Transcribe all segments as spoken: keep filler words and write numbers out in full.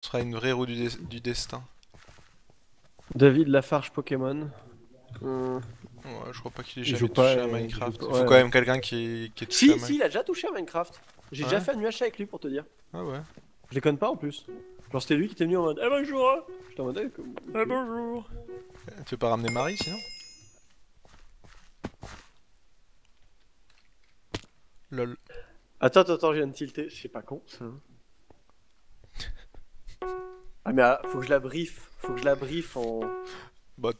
Ce sera une vraie roue du, de du destin. David Lafarge Pokémon. Hum. Ouais, je crois pas qu'il ait jamais touché à Minecraft. Il faut ouais. quand même quelqu'un qui, qui est touché si, à Minecraft. Si, il a déjà touché à Minecraft. J'ai ouais. déjà fait un U H C avec lui pour te dire. Ah ouais. Je les connais pas en plus. Genre c'était lui qui était venu en mode eh bonjour. J'étais en mode eh bonjour. Tu veux pas ramener Marie sinon? Lol. Attends, attends, attends, je viens de tilter. C'est pas con ça. Ah mais ah, faut que je la briefe. Faut que je la briefe en... Bot.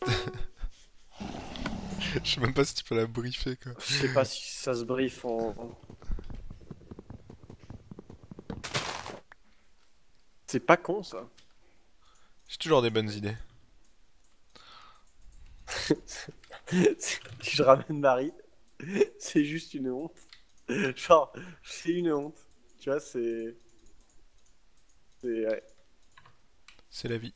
Je sais même pas si tu peux la briefer quoi. Je sais pas si ça se briefe en... C'est pas con ça. J'ai toujours des bonnes idées. Si je ramène Marie, c'est juste une honte. Genre, c'est une honte. Tu vois, c'est... C'est... Ouais. C'est la vie.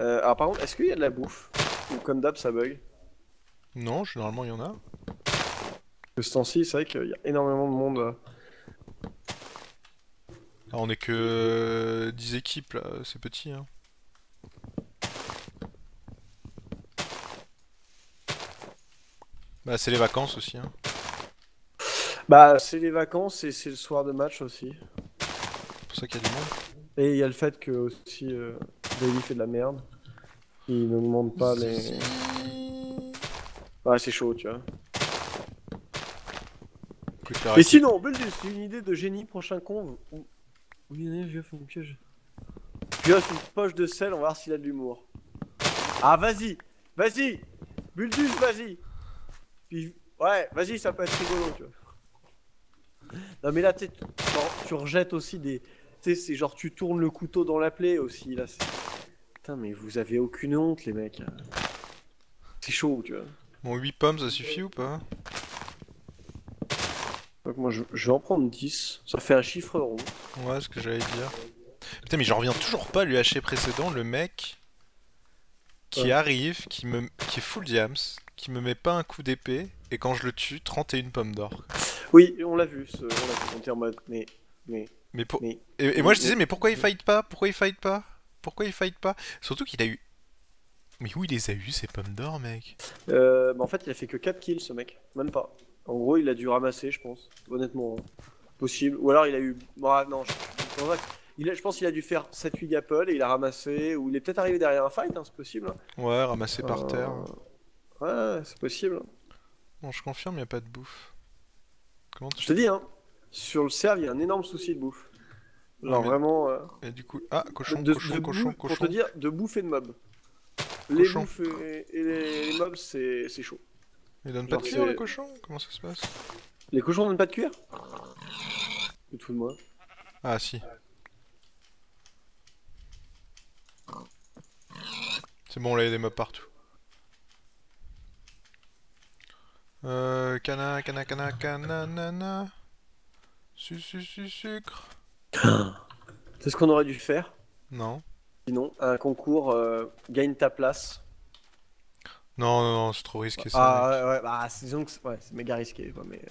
Euh, alors par contre, est-ce qu'il y a de la bouffe? Ou comme d'hab, ça bug? Non, généralement il y en a. De ce temps-ci, c'est vrai qu'il y a énormément de monde. Ah, on est que dix équipes là, c'est petit hein. Bah c'est les vacances aussi hein. Bah c'est les vacances et c'est le soir de match aussi. C'est pour ça qu'il y a du monde. Et il y a le fait que aussi... Euh... Daily fait de la merde. Il n'augmente pas les... Ouais c'est chaud tu vois. Mais sinon, Bulldus, c'est une idée de génie, prochain con. Où il y en a, je vais faire mon piège. Je vais faire une poche de sel, on va voir s'il a de l'humour. Ah vas-y, vas-y Bulldus, vas-y. Puis... Ouais, vas-y, ça peut être rigolo tu vois. Non mais là tu tu rejettes aussi des... Tu sais c'est genre tu tournes le couteau dans la plaie aussi là. Putain mais vous avez aucune honte les mecs. C'est chaud tu vois. Bon huit pommes ça suffit ou pas? Donc moi je, je vais en prendre dix, ça fait un chiffre rond. Ouais ce que j'allais dire. Putain mais j'en reviens toujours pas à l'U H C précédent, le mec qui ouais. arrive, qui me qui est full diams, qui me met pas un coup d'épée et quand je le tue trente et une pommes d'or. Oui on l'a vu, ce... on l'a vu, on était en mode mais... mais... Mais pour... mais... Et, et moi je disais mais pourquoi il fight pas? Pourquoi il fight pas? Pourquoi il fight pas? Surtout qu'il a eu... Mais où il les a eu ces pommes d'or mec? Euh... Bah en fait il a fait que quatre kills ce mec, même pas. En gros il a dû ramasser je pense, honnêtement. Possible, ou alors il a eu... Bah non, je, il a... je pense qu'il a dû faire sept huit gapples et il a ramassé, ou il est peut-être arrivé derrière un fight hein, c'est possible. Ouais, ramassé par euh... terre. Ouais, c'est possible. Bon je confirme il n'y a pas de bouffe. Comment tu... Je te dis hein. Sur le serve, il y a un énorme souci de bouffe. Alors mais... vraiment... Euh... Et du coup... Ah, cochon, de, cochon, de cochon, cochon. Pour te dire, de bouffe et de mob. Les cochon. Bouffes et, et les, les mobs, c'est chaud. Ils donnent genre pas de cuir les cochons? Comment ça se passe? Les cochons donnent pas de cuir? C'est tout de moi. Ah si. C'est bon, là il y a des mobs partout. Euh... Cana, cana, cana, cana, nana... Su su su sucre. C'est ce qu'on aurait dû faire. Non. Sinon, un concours, euh, gagne ta place. Non, non, non, c'est trop risqué ça. Ah mec. Ouais, bah disons que c'est ouais, méga risqué. Quoi, mais...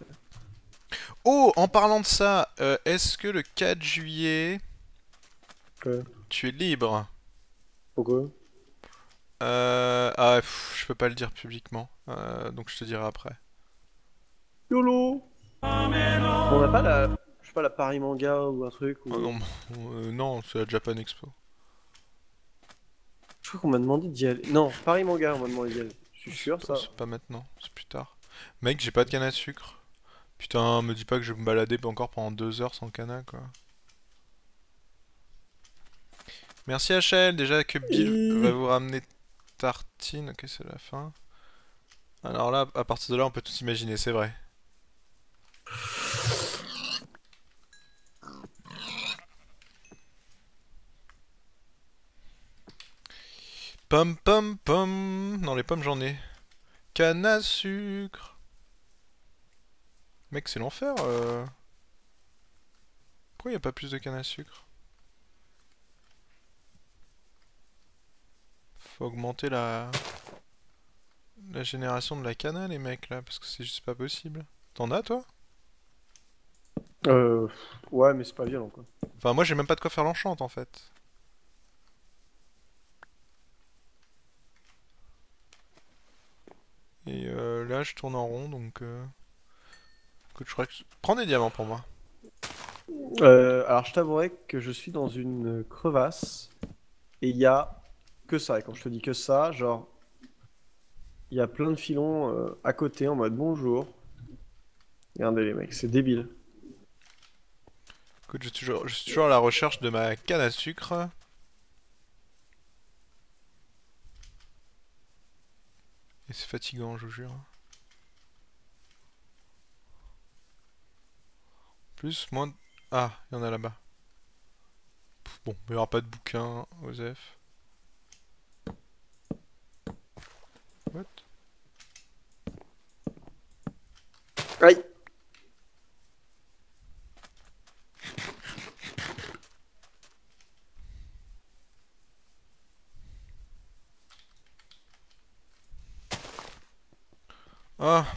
Oh, en parlant de ça, euh, est-ce que le quatre juillet, ouais. tu es libre? Pourquoi? Euh... Ah, pff, je peux pas le dire publiquement, euh, donc je te dirai après. YOLO. On a pas la, je sais pas, la Paris Manga ou un truc ou... Ah non, euh, non c'est la Japan Expo. Je crois qu'on m'a demandé d'y aller. Non, Paris Manga on m'a demandé d'y aller. Je suis sûr pas, ça. C'est pas maintenant, c'est plus tard. Mec, j'ai pas de canne à sucre. Putain, me dis pas que je vais me balader encore pendant deux heures sans canne à quoi. Merci H L, déjà que Bill va vous ramener tartine. Ok, c'est la fin. Alors là, à partir de là, on peut tout imaginer, c'est vrai. Pom pom pom. Non les pommes j'en ai. Canne à sucre. Mec c'est l'enfer euh... Pourquoi y a pas plus de canne à sucre? Faut augmenter la... La génération de la canne les mecs là. Parce que c'est juste pas possible. T'en as toi? Euh... Ouais, mais c'est pas violent, quoi. Enfin, moi, j'ai même pas de quoi faire l'enchante, en fait. Et euh, là, je tourne en rond, donc... Euh... Écoute, je crois que... Prends des diamants pour moi. Euh, alors, je t'avouerai que je suis dans une crevasse, et il y a que ça. Et quand je te dis que ça, genre... Il y a plein de filons euh, à côté, en mode bonjour. Regardez les mecs, c'est débile. Écoute, je suis, toujours, je suis toujours à la recherche de ma canne à sucre. Et c'est fatigant, je vous jure. Plus, moins... Ah, il y en a là-bas. Bon, il n'y aura pas de bouquin, Osef. What? Aïe! Ah.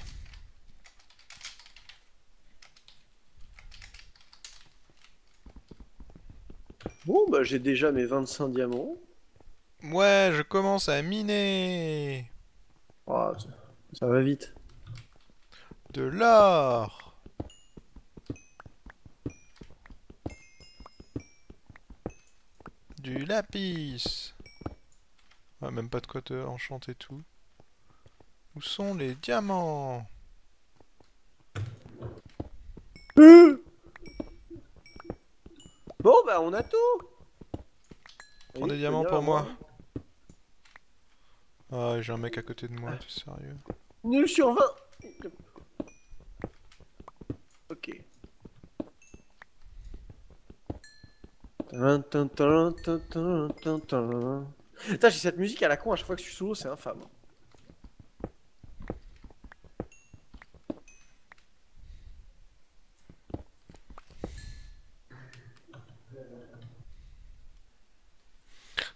Bon bah j'ai déjà mes vingt-cinq diamants. Ouais, je commence à miner. Oh, ça, ça va vite. De l'or. Du lapis. Ah, même pas de quoi te enchanter tout. Où sont les diamants? euh Bon bah on a tout. Prends des diamants pour moi. Ah j'ai un mec à côté de moi, t'es sérieux? Nul sur vingt. Ok. Putain j'ai cette musique à la con à chaque fois que je suis sous l'eau, c'est infâme.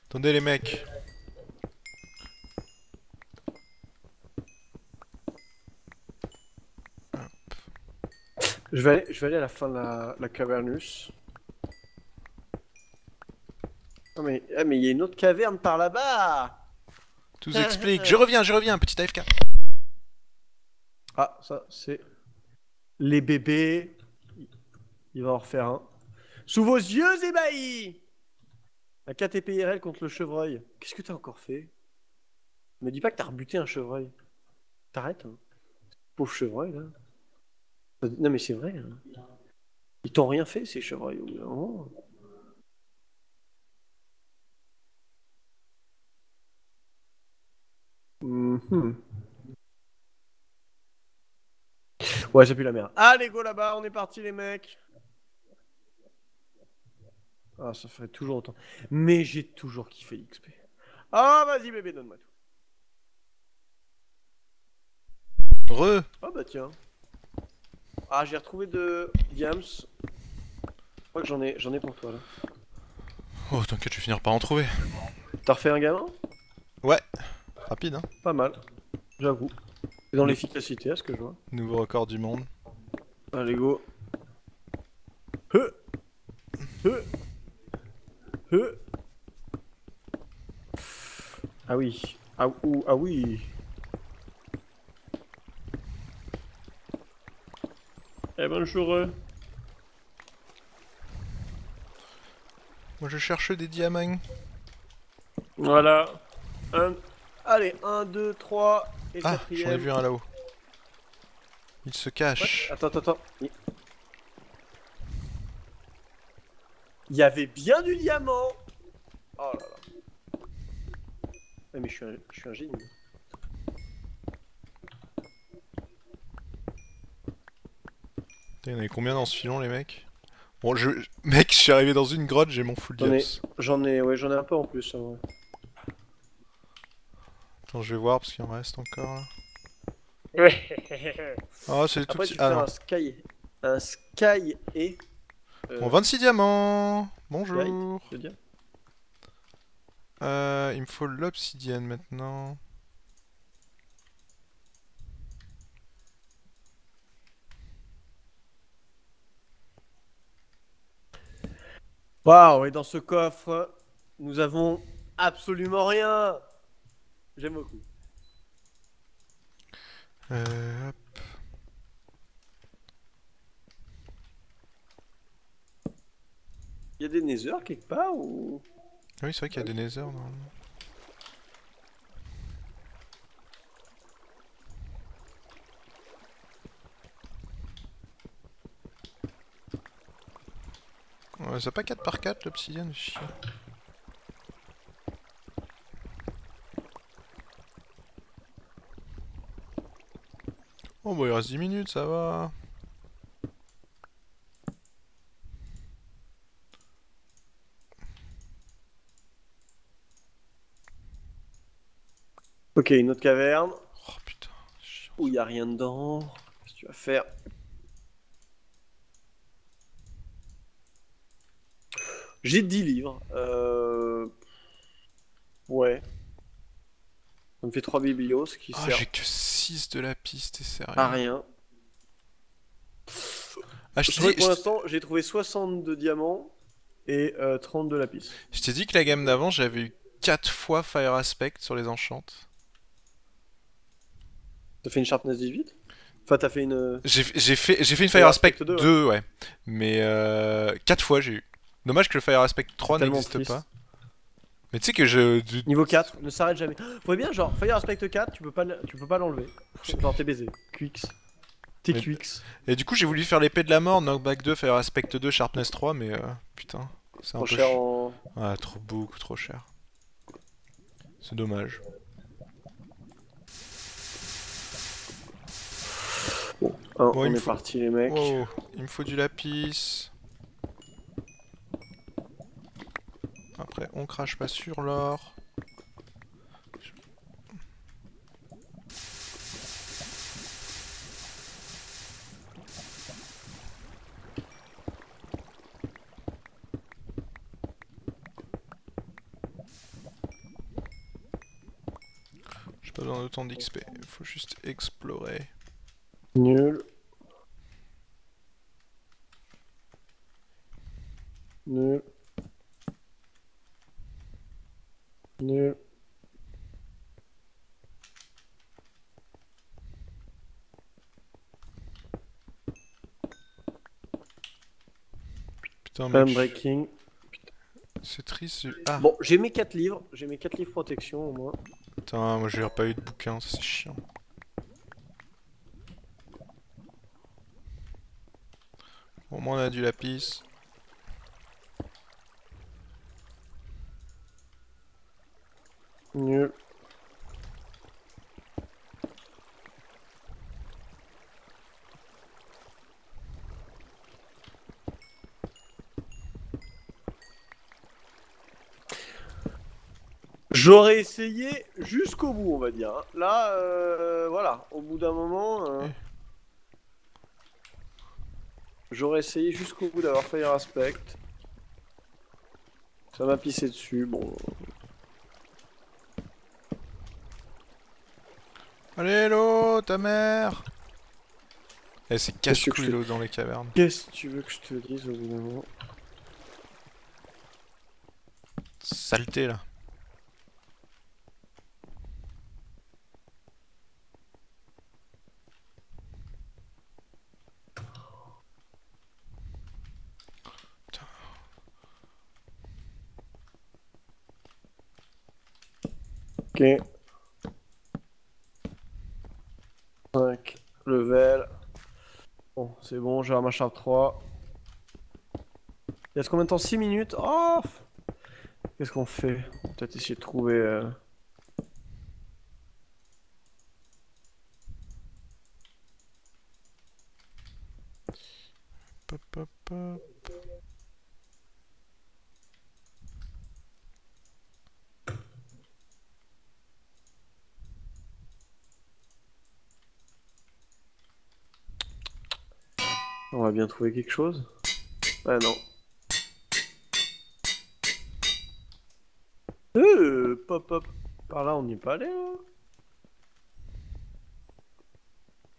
Attendez les mecs. Hop. Je vais aller, je vais aller à la fin de la, la cavernus. Non mais, ah mais il y a une autre caverne par là-bas. Tout s'explique. Je reviens, je reviens, petit A F K. Ah ça c'est les bébés. Il va en refaire un. Sous vos yeux ébahis. La K T P R L contre le chevreuil. Qu'est-ce que t'as encore fait? Me dis pas que t'as rebuté un chevreuil. T'arrêtes, hein. Pauvre chevreuil, là. Non, mais c'est vrai. Hein. Ils t'ont rien fait, ces chevreuils. Non. Mm-hmm. Ouais, ça pue la merde. Allez, go là-bas, on est parti, les mecs. Ah, ça ferait toujours autant. Mais j'ai toujours kiffé l'X P. Ah, vas-y, bébé, donne-moi tout. Re. Ah, bah tiens. Ah, j'ai retrouvé de Diams. Je crois que j'en ai, j'en ai pour toi, là. Oh, t'inquiète, je vais finir par en trouver. T'as refait un gamin? Ouais. Rapide, hein. Pas mal. J'avoue. C'est dans l'efficacité, à ce que je vois. Nouveau record du monde. Allez, go. Heu. Heu. Euh. Ah oui, ah, ou, ah oui. Eh bonjour. Euh. Moi je cherche des diamants. Voilà. Un... Allez, un, deux, trois et ah, quatrième. J'en ai vu un là-haut. Il se cache. Ouais. Attends, attends, attends. Il... Il y avait bien du diamant. Oh là là. Ouais, mais je suis un, je suis un génie. Il y en avait combien dans ce filon les mecs? Bon je... Mec je suis arrivé dans une grotte, j'ai mon full diamant. J'en ai... Ouais, j'en ai un peu en plus. Hein, ouais. Attends je vais voir parce qu'il en reste encore là. Oh c'est tout petit... Ah, un sky... Un sky et... Euh... Bon, vingt-six diamants. Bonjour. Light, euh, il me faut l'obsidienne maintenant. Waouh, et dans ce coffre, nous avons absolument rien. J'aime beaucoup. Euh, hop. Il y a des Nether quelque part ou... Oui, c'est vrai qu'il y a des Nether normalement. Ouais, ça n'a pas quatre par quatre l'obsidienne, chien. Oh bah il reste dix minutes, ça va. Ok, une autre caverne. Oh putain, c'est chiant. Où il n'y a rien dedans. Qu'est-ce que tu vas faire? J'ai dix livres. Euh... Ouais. Ça me fait trois biblios, ce qui oh, sert... j'ai que six de la piste, et sérieux. Pas rien. Ah, je je pour l'instant, j'ai trouvé soixante-deux diamants et euh, trente de la piste. Je t'ai dit que la gamme d'avant, j'avais eu quatre fois Fire Aspect sur les enchantes. T'as fait une Sharpness dix-huit? Enfin, t'as fait une... J'ai fait, fait une Fire Aspect, Aspect deux, ouais. Mais euh, quatre fois, j'ai eu. Dommage que le Fire Aspect trois n'existe pas. Mais tu sais que je... Niveau quatre, ne s'arrête jamais. Faudrait bien, genre, Fire Aspect quatre, tu peux pas, tu peux pas l'enlever. Genre, t'es baisé. Q X. T'es Q X. Et du coup, j'ai voulu faire l'épée de la mort, Knockback deux, Fire Aspect deux, Sharpness trois, mais euh, putain. C'est un peu cher en... Ouais, trop, beaucoup trop cher. C'est dommage. Bon, un, bon on est faut... parti les mecs. Wow. Il me faut du lapis. Après, on crache pas sur l'or. J'ai pas besoin d'autant d'X P, il faut juste explorer. Nul. Nul. Nul. Putain, mec. Je... C'est triste. Ah. Bon, j'ai mes quatre livres. J'ai mes quatre livres protection au moins. Putain, moi j'ai pas eu de bouquin, c'est chiant. Au moins, on a du lapis. Nul. J'aurais essayé jusqu'au bout, on va dire. Là, euh, voilà, au bout d'un moment, euh, j'aurais essayé jusqu'au bout d'avoir Fire Aspect. Ça m'a pissé dessus, bon. Allez l'eau, ta mère. Eh c'est casse-couille l'eau dans les cavernes. Qu'est-ce que tu veux que je te dise au bout d'un moment? Saleté là. Ok. cinq level. Bon, c'est bon, j'ai ma charge trois. Il reste combien de temps? six minutes. Oh, qu'est-ce qu'on fait? On va peut-être essayer de trouver... Euh... Pop, pop, pop. On va bien trouver quelque chose. Ah non. Euh, pop pop. Par là on n'y est pas allé là.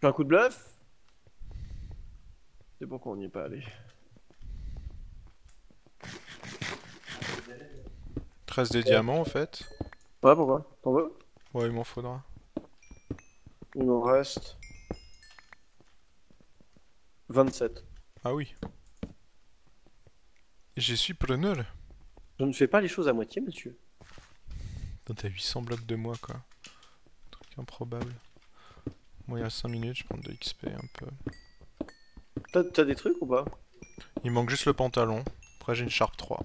J'ai un coup de bluff. C'est pourquoi on n'y est pas allé. reste des diamants en fait. Ouais, pourquoi? T'en veux? Ouais, il m'en faudra. Il m'en reste... vingt-sept. Ah oui. Je suis preneur. Je ne fais pas les choses à moitié, monsieur. T'as huit cents blocs de moi, quoi. Un truc improbable. Moi, il y a cinq minutes, je prends de X P un peu. T'as des trucs ou pas? Il manque juste le pantalon. Après, j'ai une Sharp trois.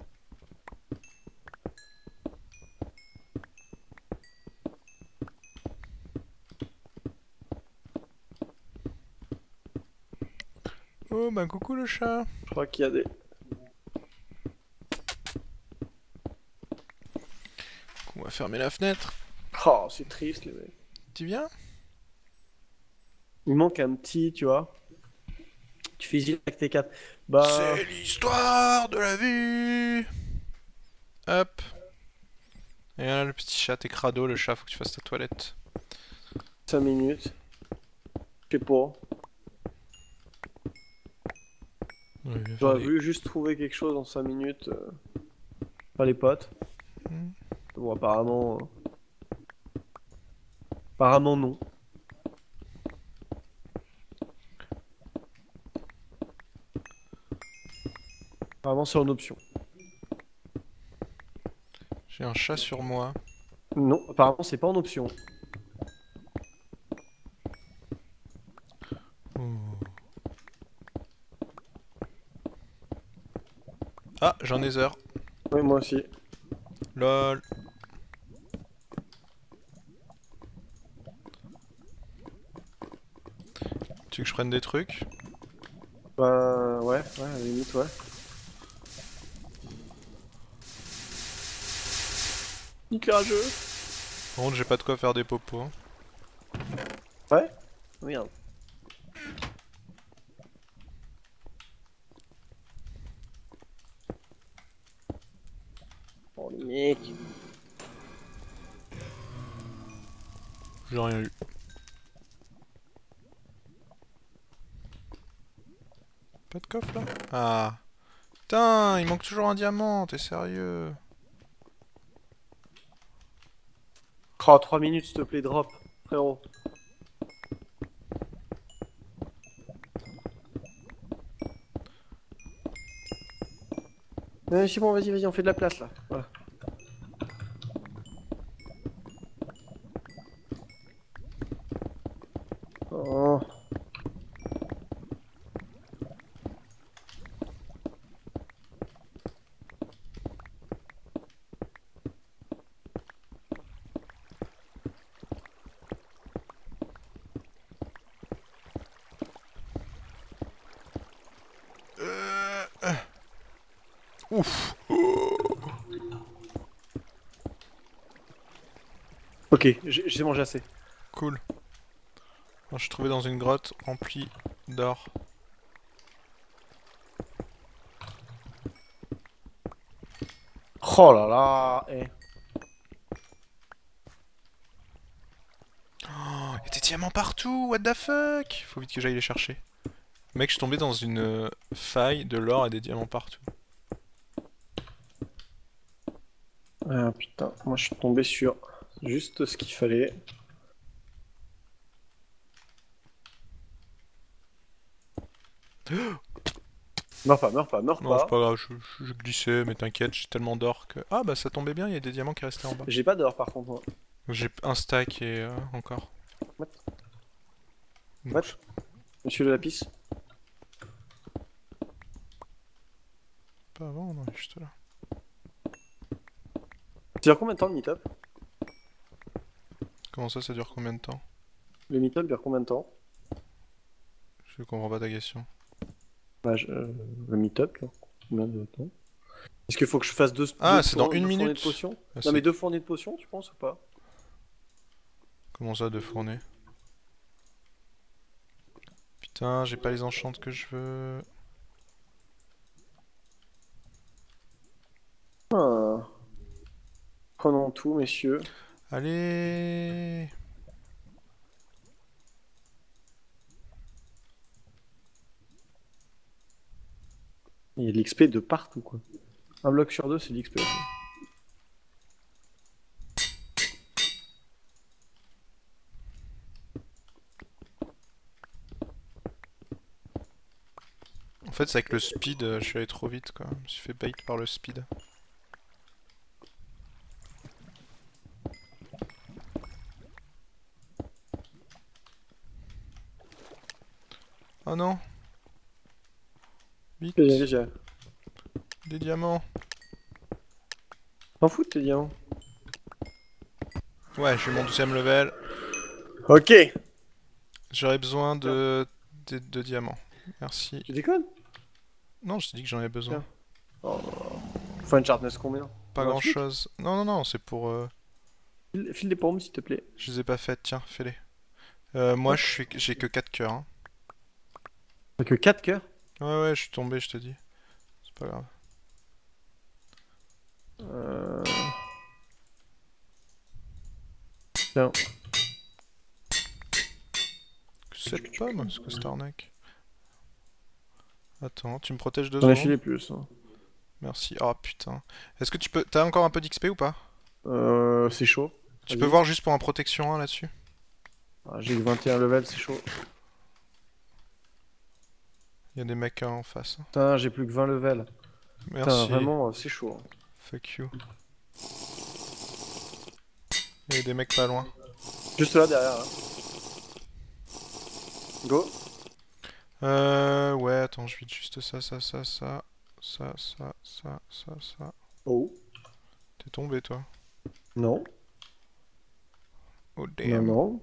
Oh, ben coucou le chat. Je crois qu'il y a des... On va fermer la fenêtre. Oh, c'est triste les mecs. Tu viens? Il manque un petit, tu vois. Tu fusilles avec tes quatre. Bah... C'est l'histoire de la vie. Hop. Et là, le petit chat, t'es crado, le chat, faut que tu fasses ta toilette. cinq minutes. Je sais pas. Oui, j'aurais voulu des... juste trouver quelque chose en cinq minutes. Euh... Pas les potes. Mm. Bon, apparemment... Euh... Apparemment non. Apparemment c'est en option. J'ai un chat sur moi. Non, apparemment c'est pas en option. Ah, j'ai un nether. Oui, moi aussi. Lol. Tu veux que je prenne des trucs? Bah ouais, ouais, à la limite, ouais. Nicolageux. Par contre, j'ai pas de quoi faire des popos. Ouais? Merde. J'ai rien eu. Pas de coffre là? Ah. Putain, il manque toujours un diamant, t'es sérieux? Oh, trois minutes s'il te plaît, drop, frérot. Euh, c'est bon, vas-y, vas-y, on fait de la place là. Voilà. Ouf. Oh. Ok, j'ai mangé assez. Cool. Je suis trouvé dans une grotte remplie d'or. Oh là là, eh. Oh, il y a des diamants partout, what the fuck? Faut vite que j'aille les chercher. Mec, je suis tombé dans une faille de l'or et des diamants partout. Ah putain, moi je suis tombé sur juste ce qu'il fallait. Meurs pas, meurs pas, meurs pas. Non, c'est pas grave, je, je glissais, mais t'inquiète, j'ai tellement d'or que... Ah bah ça tombait bien, il y a des diamants qui restaient en bas. J'ai pas d'or par contre, moi. J'ai un stack et euh, encore. What? Donc. What? Monsieur le lapis? Pas avant, non, juste là. Ça dure combien de temps le meet-up? Comment ça, ça dure combien de temps? Le meet-up dure combien de temps? Je comprends pas ta question. Bah, je... Euh, le meet-up, combien de temps? Est-ce qu'il faut que je fasse deux... Ah, c'est dans une minute. Ah, non mais deux fournées de potions, tu penses ou pas? Comment ça, deux fournées? Putain, j'ai pas les enchantes que je veux... Ah... Prenons tout, messieurs. Allez. Il y a de l'X P de partout, quoi. Un bloc sur deux, c'est de l'X P. En fait, c'est avec le speed, je suis allé trop vite quoi. Je me suis fait bait par le speed. Oh non! Vite! Déjà. Des diamants! T'en fous de tes diamants? Ouais, j'ai mon douzième level. Ok! J'aurais besoin de... de... de diamants. Merci. Tu déconnes? Non, je t'ai dit que j'en avais besoin. Oh. Faut une chartness combien? Pas grand chose. Non, non, non, c'est pour. Euh... File les pommes s'il te plaît. Je les ai pas faites, tiens, fais-les. Euh, moi, je suis... j'ai que quatre cœurs. Hein. T'as que quatre cœurs? Ouais, ouais, je suis tombé, je te dis. C'est pas grave. Euh. Tiens. Cette pomme, c'est quoi cette arnaque? Attends, tu me protèges de zone. J'en ai filé plus. Hein. Merci. Oh putain. Est-ce que tu peux. T'as encore un peu d'X P ou pas? Euh. C'est chaud. Tu peux voir juste pour un protection un là-dessus? Ah, j'ai eu vingt et un level, c'est chaud. Il y a des mecs en face. Hein. Putain, j'ai plus que vingt level. Merci. Putain, vraiment, c'est chaud. Hein. Fuck you. Il y a des mecs pas loin. Juste là derrière. Là. Go. Euh... Ouais, attends, je vide juste ça, ça, ça, ça, ça, ça, ça, ça, ça... Oh. T'es tombé, toi? Non. Oh, damn. Non,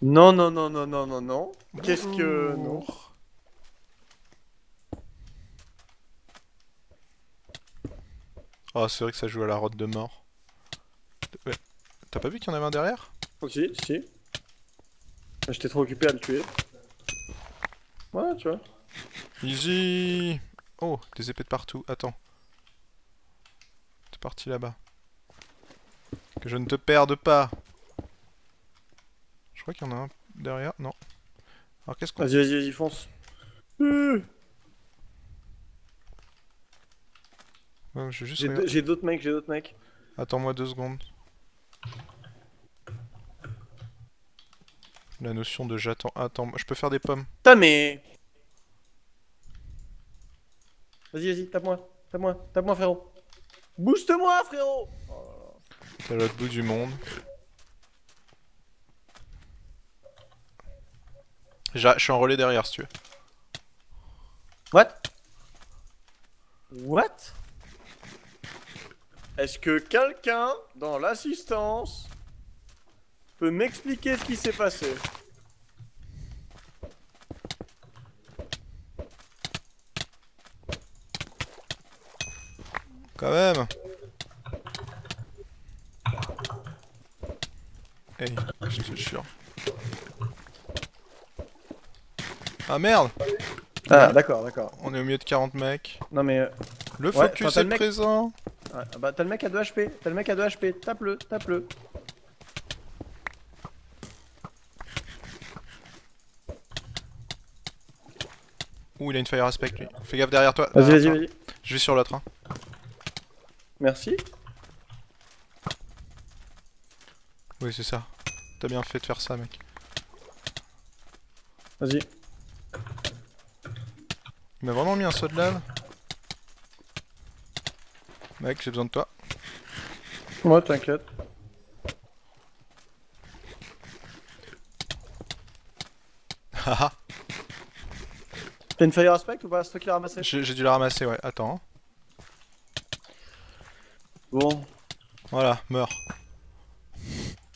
non, non, non, non, non, non, non. Qu'est-ce que... Non. Oh, c'est vrai que ça joue à la route de mort. Ouais. T'as pas vu qu'il y en avait un derrière? Si, si. J'étais trop occupé à le tuer. Ouais, tu vois. Easy. Oh, des épées de partout. Attends. T'es parti là-bas. Que je ne te perde pas. Je crois qu'il y en a un derrière. Non. Alors qu'est-ce qu'on... Vas-y, vas-y, vas-y, fonce. Euh... Ouais, j'ai juste... d'autres mecs, j'ai d'autres mecs. Attends-moi deux secondes. La notion de j'attends... Attends, je peux faire des pommes. Putain mais... Vas-y, vas-y, tape-moi, tape-moi, tape-moi frérot. Booste-moi frérot. T'es à l'autre bout du monde. Je suis en relais derrière si tu veux. What? What? Est-ce que quelqu'un dans l'assistance... peut m'expliquer ce qui s'est passé? Quand même. Hey, je suis sûr. Ah merde. Ah d'accord, d'accord. On est au milieu de quarante mecs. Non mais... Euh... Le focus ouais, est le mec... présent. Ah bah t'as le mec à deux H P, t'as le mec à deux H P, tape-le, tape-le. Ouh, il a une fire aspect lui. Fais gaffe derrière toi. Vas-y, vas-y, vas-y. Je vais sur l'autre. Hein. Merci. Oui, c'est ça. T'as bien fait de faire ça, mec. Vas-y. Il m'a vraiment mis un saut de lave. Mec, j'ai besoin de toi. Ouais, t'inquiète. Haha. T'as une fire aspect ou pas? C'est toi qui l'as ramassé? J'ai dû la ramasser, ouais, attends. Bon. Voilà, meurs.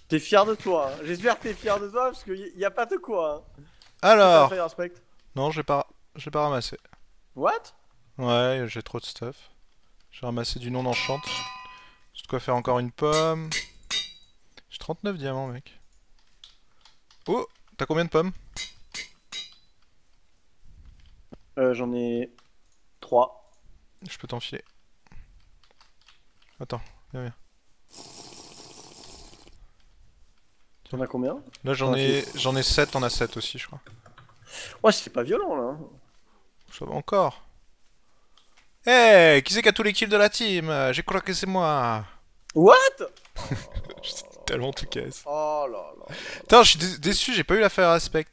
T'es fier de toi, hein. J'espère que t'es fier de toi parce qu'il n'y a pas de quoi. Hein. Alors fire aspect? Non, j'ai pas... j'ai pas ramassé. What? Ouais, j'ai trop de stuff. J'ai ramassé du non-enchant. J'ai de quoi faire encore une pomme. J'ai trente-neuf diamants, mec. Oh! T'as combien de pommes? Euh, j'en ai trois. Je peux t'enfiler. Attends, viens, viens. T'en as combien? Là j'en ai j'en ai sept, t'en as sept aussi je crois. Ouais c'est pas violent là. Ça va encore. Eh hey, qui c'est qui a tous les kills de la team? Je crois que c'est moi. What? Je suis tellement tout casse. Oh là là. Putain je suis dé déçu, j'ai pas eu l'affaire aspect.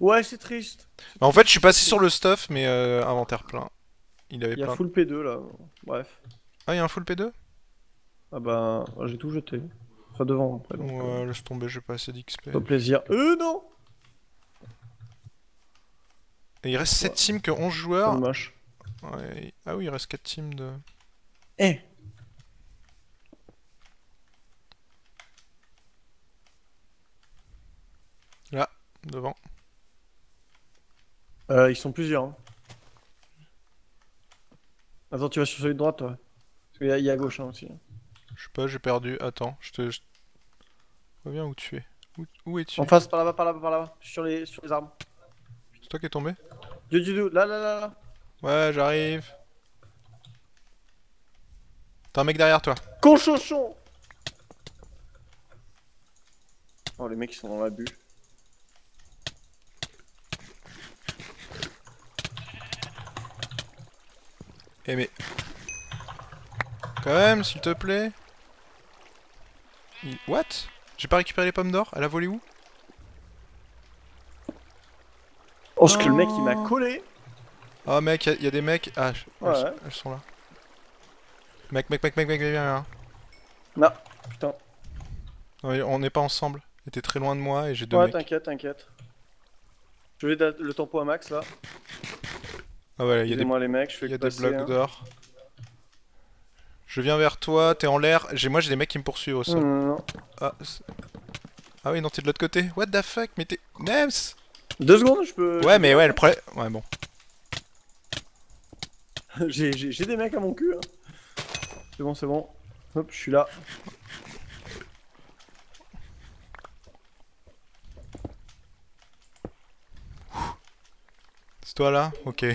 Ouais, c'est triste. En fait, je suis passé sur le stuff, mais euh, inventaire plein. Il avait plein. Y a full P deux là, bref. Ah, il y a un full P deux? Ah bah, j'ai tout jeté. Enfin, devant après. Donc, ouais, euh... laisse tomber, j'ai pas assez d'X P. Au plaisir. Euh, non! Et il reste sept ouais. teams que onze joueurs. Ouais. Ah oui, il reste quatre teams de. Eh! Là, devant. Euh, ils sont plusieurs. Hein. Attends, tu vas sur celui de droite, toi? Parce qu'il y, y a à gauche hein, aussi. Je sais pas, j'ai perdu. Attends, je te. Je... Reviens où tu es. Où, où es-tu? En face, par là-bas, par là-bas, par là-bas. Sur les, sur les arbres. C'est toi qui es tombé? Dieu, Dieu, Dieu, là, là, là, là. Ouais, j'arrive. T'as un mec derrière toi. Conchonchon! Oh, les mecs, ils sont dans l'abus. Eh mais... Quand même, s'il te plaît. Il... What? J'ai pas récupéré les pommes d'or? Elle a volé où? Oh, ce oh. que le mec il m'a collé. Oh mec, y'a y a des mecs... Ah, je... ouais, elles, ouais. elles sont là. Mec, mec, mec, mec, mec, viens, viens, viens. Non, putain. Non, on n'est pas ensemble. T'étais très loin de moi et j'ai deux ouais, mecs. Ouais, t'inquiète, t'inquiète. Je vais le tempo à max, là. Ah ouais, il y a des, les mecs, je fais y a passer, des blocs hein. d'or. Je viens vers toi, t'es en l'air. J'ai moi j'ai des mecs qui me poursuivent au sol. Mmh. Ah, ah oui non t'es de l'autre côté. What the fuck mais t'es Nems. Deux secondes je peux. Ouais mais ouais le problème. Ouais bon. j'ai des mecs à mon cul. Hein. C'est bon c'est bon. Hop je suis là. Toi là, ok.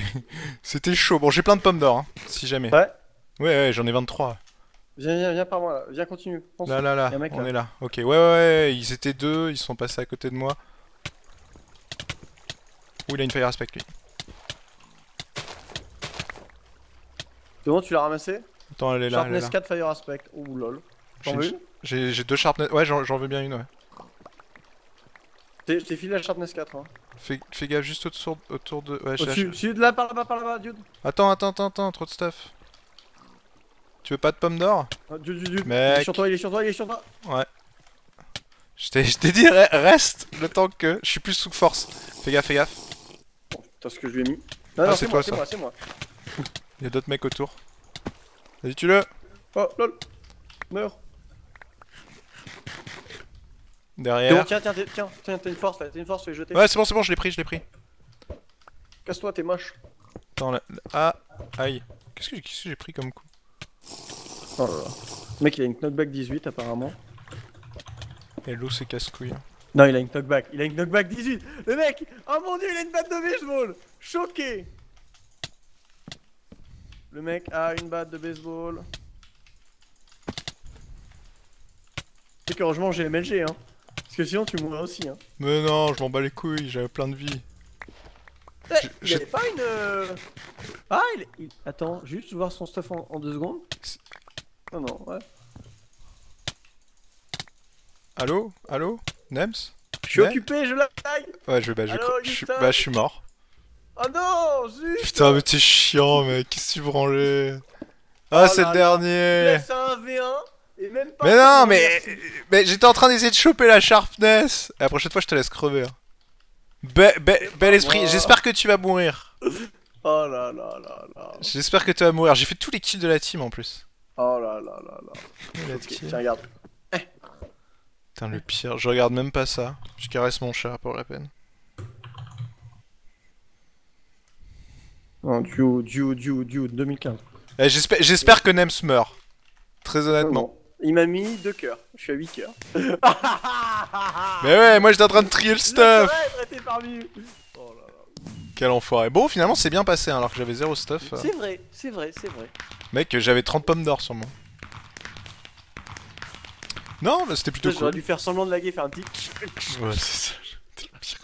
C'était chaud. Bon, j'ai plein de pommes d'or, hein, si jamais. Ouais. Ouais, ouais, j'en ai vingt-trois. Viens, viens, viens par moi, là. Viens, continue. Pense là, là, là, mec, on là. est là. Ok, ouais, ouais, ouais, ils étaient deux, ils sont passés à côté de moi. Ouh, il a une faille à respect, lui. C'est bon, tu l'as ramassé? Attends, elle est là. Sharpness quatre, Fire Aspect. Ouh lol. J'en veux une? J'ai deux Sharpness. Ouais, j'en veux bien une, ouais. Je t'ai filé la Sharpness quatre. Hein. Fais, fais gaffe juste autour, autour de... Ouais, au-dessus, je... de là, par là-bas, par là-bas, dude. Attends, attends, attends, attends, trop de stuff. Tu veux pas de pommes d'or? Ah, dude, dude, dude. Mec. Il est sur toi, il est sur toi, il est sur toi. Ouais. Je t'ai dit, reste le temps que... Je suis plus sous force. Fais gaffe, fais gaffe. Oh, putain, ce que je lui ai mis. Non, ah, non, c'est toi, ça. C'est moi, c'est moi. Il y a d'autres mecs autour. Vas-y, tue-le. Oh, lol. Meurs. Derrière. Donc, tiens, tiens, tiens, tiens, t'as une force là, t'as une force, je vais jeter. Ouais, c'est bon, c'est bon, je l'ai pris, je l'ai pris. Casse-toi, t'es moche. Attends, là. Ah, aïe. Qu'est-ce que j'ai pris comme coup? Oh là là. Le mec, il a une knockback dix-huit apparemment. Et l'eau, c'est casse-couille. Non, il a une knockback, il a une knockback dix-huit. Le mec, oh mon dieu, il a une batte de baseball. Choqué. Le mec a une batte de baseball. C'est que heureusement, j'ai M L G, hein. Parce que sinon tu mourrais aussi hein. Mais non, je m'en bats les couilles, j'avais plein de vie. Eh, il y avait pas une... Ah il... il... Attends, juste voir son stuff en, en deux secondes. Non, non, ouais. Allo? Allo? Nems? Je suis occupé, je la taille. Ouais, je vais... Bah, je... bah, je suis mort. Oh non, zut. Putain, mais t'es chiant, mec, qu'est-ce que tu branlais? Ah, oh, c'est le dernier. C'est un V un. Et même pas mais non, mais, mais j'étais en train d'essayer de choper la sharpness. Et la prochaine fois, je te laisse crever. Hein. Be be bel esprit, wow. J'espère que tu vas mourir. Oh là là là là. J'espère que tu vas mourir. J'ai fait tous les kills de la team en plus. Oh là là là là. Okay, tiens, regarde. Putain, le pire, je regarde même pas ça. Je caresse mon chat pour la peine. Non, duo, duo, duo, duo, deux mille quinze. Eh, j'espère que Nems meurt. Très honnêtement. Oh il m'a mis deux cœurs, je suis à huit cœurs. Mais ouais, moi j'étais en train de trier le stuff. Parmi... Oh là là. Quel enfoiré. Bon, finalement c'est bien passé hein, alors que j'avais zéro stuff. C'est euh... vrai, c'est vrai, c'est vrai. Mec, j'avais trente pommes d'or sur moi. Non, bah, c'était plutôt cool. J'aurais dû faire semblant de laguer, faire un petit... Ouais, c'est ça. T'es le pire.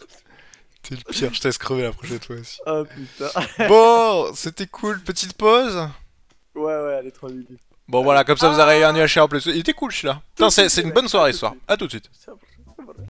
T'es le pire, je te laisse crever la prochaine fois aussi. Oh putain. Bon, c'était cool, petite pause. Ouais, ouais, allez, trois minutes. Bon voilà, comme ça vous aurez un nuage en plus. Il était cool celui-là. Putain, c'est une bonne soirée ce soir. A tout de suite.